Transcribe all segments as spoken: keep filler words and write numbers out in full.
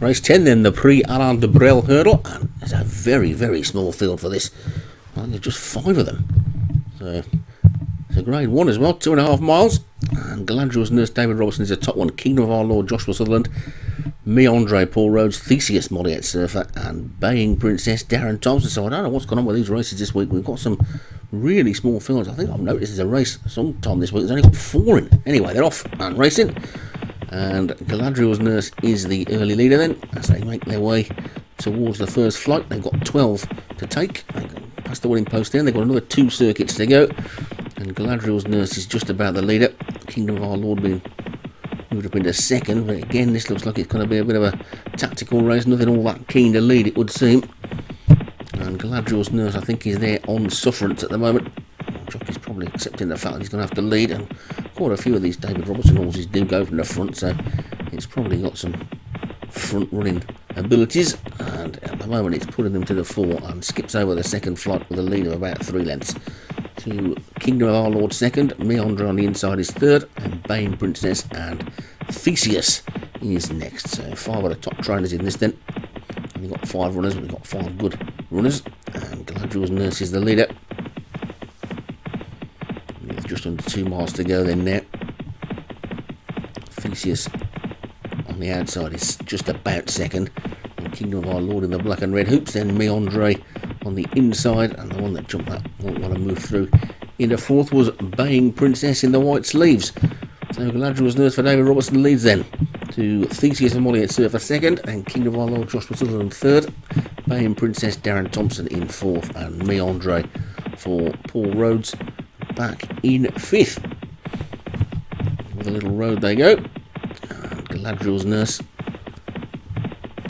Race ten then, the Prix Alain du Breil hurdle. And it's a very, very small field for this. I think there's just five of them. So it's a grade one as well, two and a half miles. And Galadriel's Nurse, David Robertson is the top one. Kingdom of Our Lord, Joshua Sutherland. Meandre, Paul Rhodes, Theseus, Molliette Surfer, and Baying Princess, Darren Thompson. So I don't know what's going on with these races this week. We've got some really small fields. I think I've noticed there's a race sometime this week. There's only got four in. Anyway, they're off and racing. And Galadriel's Nurse is the early leader then, as they make their way towards the first flight. They've got twelve to take. They pass the winning post there. They've got another two circuits to go. And Galadriel's Nurse is just about the leader. Kingdom of Our Lord being moved up into second, but again this looks like it's going to be a bit of a tactical race, nothing all that keen to lead it would seem. And Galadriel's Nurse, I think, is there on sufferance at the moment. Jockey's probably accepting the fact that he's going to have to lead, and quite a few of these David Robertson horses do go from the front, so it's probably got some front running abilities, and at the moment it's putting them to the fore and skips over the second flight with a lead of about three lengths. To Kingdom of Our Lord second, Meandre on the inside is third, and Baying Princess and Theseus is next. So five of the top trainers in this then. And we've got five runners, we've got five good runners, and Galadriel's Nurse is the leader. There's just under two miles to go then now. Theseus on the outside is just about second, and Kingdom of Our Lord in the black and red hoops, then Meandre on the inside, and the one that jumped that won't want to move through in the fourth was Baying Princess in the white sleeves. So Galadriel's Nurse for David Robertson leads then, to Theseus and Molliette Surfer second, and Kingdom of Our Lord Joshua Sutherland third, Baying Princess, Darren Thompson in fourth, and Meandre for Paul Rhodes back in fifth. With a little road they go, and Galadriel's Nurse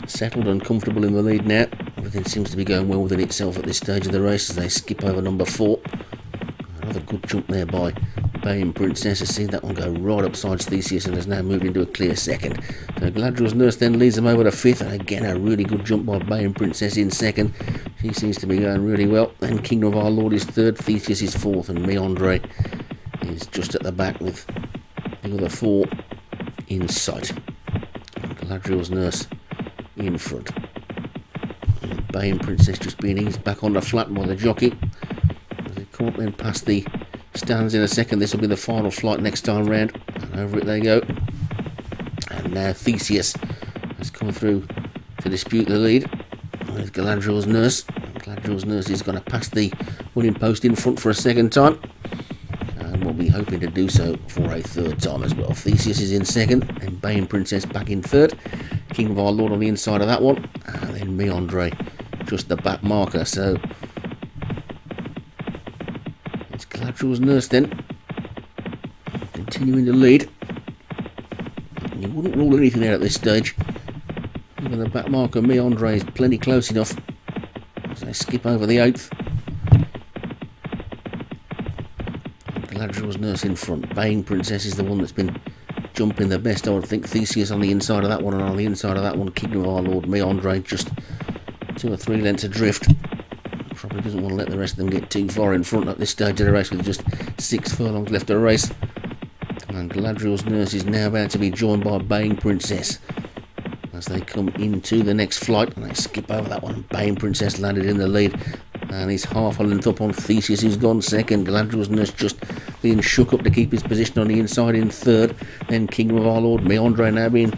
settled and comfortable in the lead now. Everything seems to be going well within itself at this stage of the race as they skip over number four. Another good jump there by Baying Princess. I've seen that one go right upside Theseus and has now moved into a clear second. So Galadriel's Nurse then leads them over to fifth, and again a really good jump by Baying Princess in second. She seems to be going really well. Then Kingdom of Our Lord is third, Theseus is fourth, and Meandre is just at the back with the other four in sight. And Galadriel's Nurse in front. Baying Princess just being eased back on the flat by the jockey. They come up then past the stands in a second. This will be the final flight next time round. And over it they go. And now Theseus has come through to dispute the lead with Galadriel's Nurse. Galadriel's Nurse is going to pass the winning post in front for a second time. And will be hoping to do so for a third time as well. Theseus is in second, and Baying Princess back in third. King of Our Lord on the inside of that one. And then Meandre just the back marker, so it's Galadriel's Nurse then continuing to lead. You wouldn't rule anything out at this stage. Even the back marker Meandre is plenty close enough as they skip over the eighth. Galadriel's Nurse in front. Baying Princess is the one that's been jumping the best. I would think Theseus on the inside of that one, and on the inside of that one Kingdom of Our Lord, Meandre just two or three lengths adrift. Probably doesn't want to let the rest of them get too far in front at this stage of the race with just six furlongs left to race. And Galadriel's Nurse is now about to be joined by Baying Princess as they come into the next flight, and they skip over that one. Baying Princess landed in the lead and he's half a length up on Theseus, who's gone second. Galadriel's Nurse just being shook up to keep his position on the inside in third. Then Kingdom of Our Lord, Meandre now being,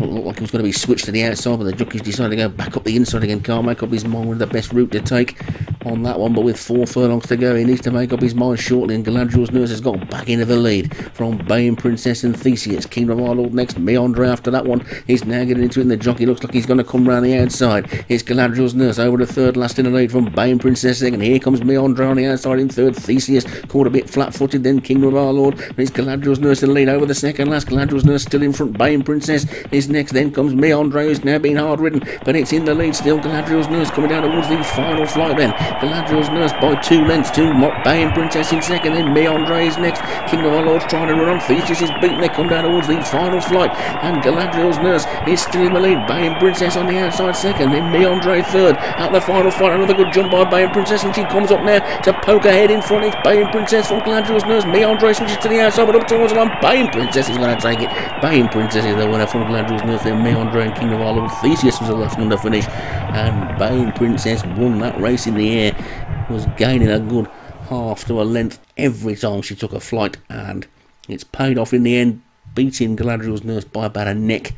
looked like he was going to be switched to the outside, but the jockey's decided to go back up the inside again. Can't make up his mind with the best route to take on that one, but with four furlongs to go he needs to make up his mind shortly. And Galadriel's Nurse has got back into the lead from Baying Princess and Theseus. Kingdom of Our Lord next, Meandre after that one. He's now getting into it, and the jockey looks like he's going to come round the outside. It's Galadriel's Nurse over to third, last in the lead from Baying Princess second. Here comes Meandre on the outside in third. Theseus caught a bit flat-footed, then Kingdom of Our Lord, and it's Galadriel's Nurse in the lead over the second last. Galadriel's Nurse still in front. Baying Princess is next, then comes Meandre, who's now being hard ridden, but it's in the lead still. Galadriel's Nurse coming down towards the final flight then. Galadriel's Nurse by two lengths to Baying Princess in second, then Meandre is next. Kingdom of Our Lord's trying to run on, Theseus is beaten, they come down towards the final flight, and Galadriel's Nurse is still in the lead. Baying Princess on the outside second, then Meandre third. At the final flight, another good jump by Baying Princess, and she comes up now to poke ahead in front. It's Baying Princess from Galadriel's Nurse. Meandre switches to the outside, but up towards the line, Baying Princess is going to take it. Baying Princess is the winner from Galadriel's Nurse, then Meandre and Kingdom of Our Lord. Theseus was the last one to finish, and Baying Princess won that race in the air, was gaining a good half to a length every time she took a flight, and it's paid off in the end, beating Galadriel's Nurse by about a neck,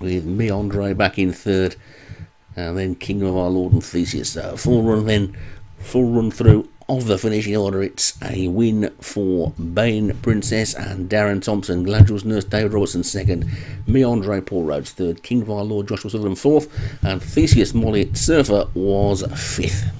with Meandre back in third, and then Kingdom of Our Lord and Theseus. So full run then, full run through of the finishing order. It's a win for Baying Princess and Darren Thompson. Galadriel's Nurse, David Robertson second, Meandre, Paul Rhodes third, Kingdom of Our Lord, Joshua Sutherland fourth, and Theseus, Molliette Surfer was fifth.